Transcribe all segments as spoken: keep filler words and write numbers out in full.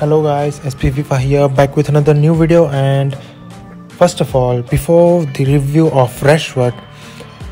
Hello guys, S P V here, back with another new video. And first of all, before the review of Rashford,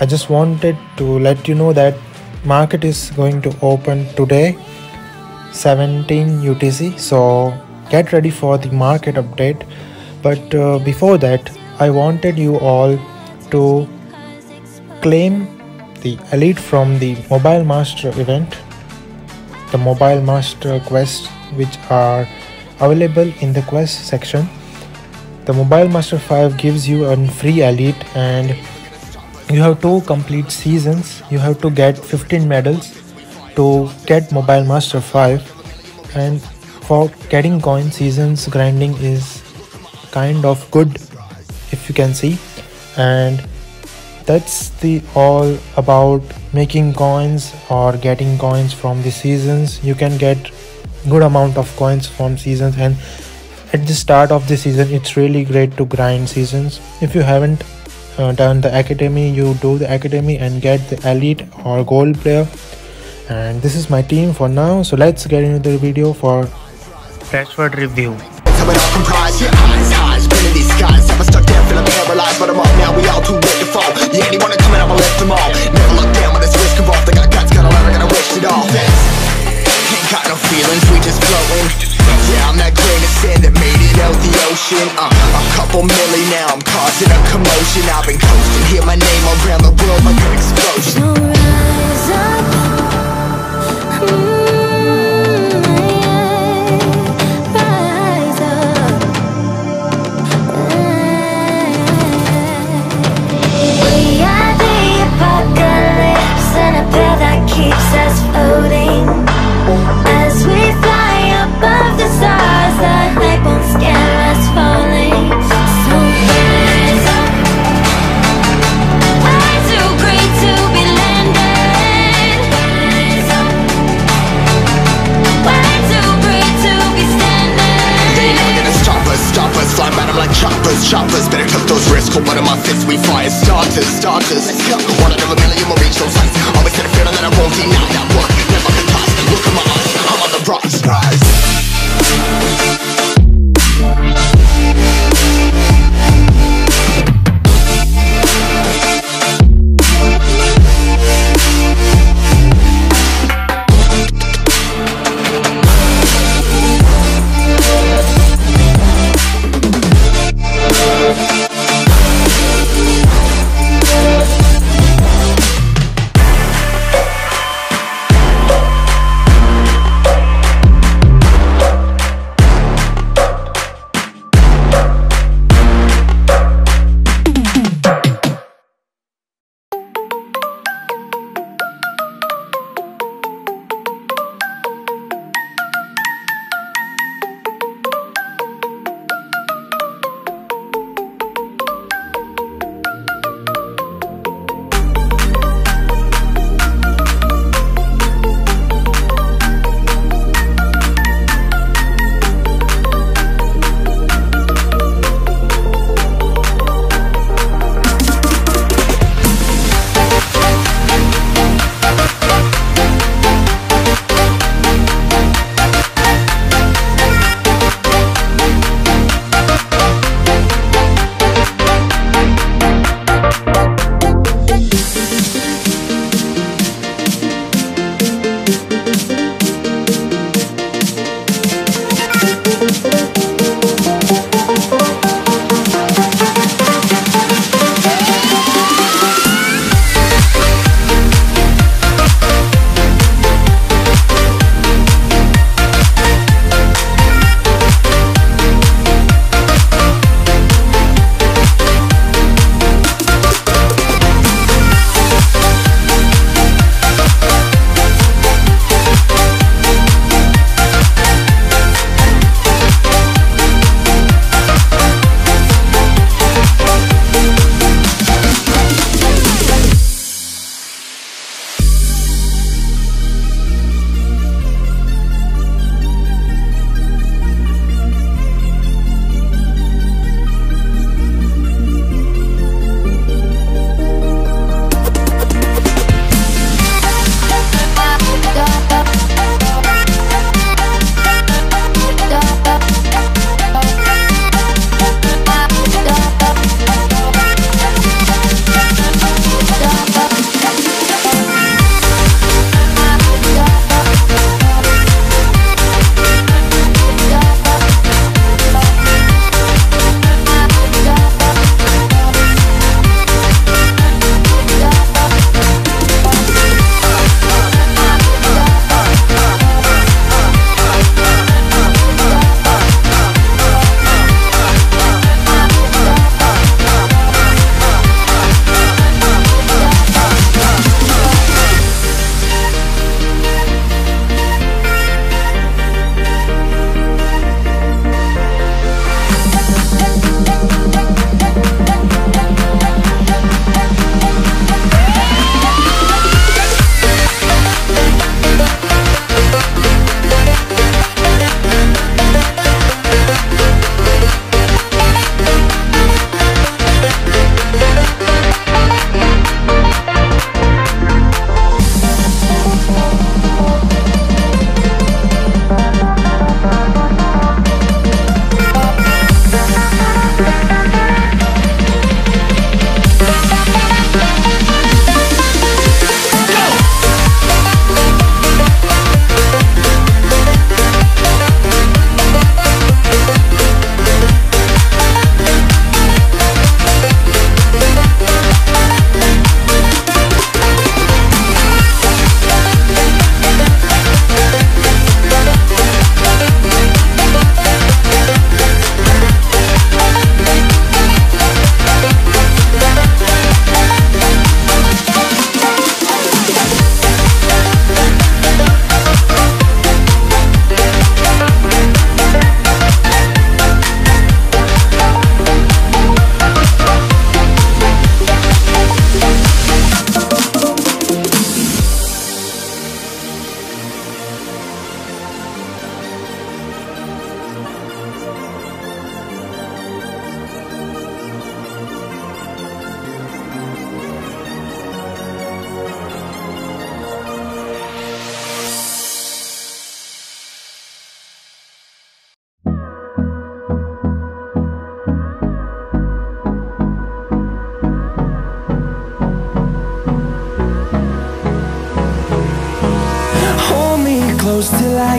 I just wanted to let you know that market is going to open today, seventeen U T C, so get ready for the market update. But uh, before that, I wanted you all to claim the elite from the Mobile Master event, the Mobile Master quests which are available in the quest section. The Mobile Master five gives you a free elite and you have to complete seasons. You have to get fifteen medals to get Mobile Master five, and for getting coin seasons grinding is kind of good, if you can see. And that's the all about making coins or getting coins from the seasons. You can get good amount of coins from seasons, and at the start of the season it's really great to grind seasons. If you haven't uh, done the academy, you do the academy and get the elite or gold player. And this is my team for now, so let's get into the video for Rashford review. Coming up from prize, your eyes, eyes, been in these skies. If I stuck down, feeling paralyzed, but I'm up now, we all too late to fall. You ain't wanna come and I'ma lift them all. Never look down when it's risk involved. They got guts, gotta learn, I gotta risk it all. Ain't got no feelings, we just flowing. Yeah, I'm that grain of sand that made it out the ocean. Uh, a couple milli now, I'm causing a commotion. I've been coasting, hear my name all around the world like an explosion. Rise up. Mm. Choppers, better cut those risks. Hold one of my fists, we fire starters, starters. Let's go. One out of a million will reach those heights. Always had a feeling that I won't deny that work. Never can pass. Look at my eyes, I'm on the rotten rise. close till I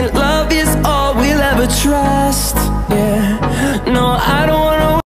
and love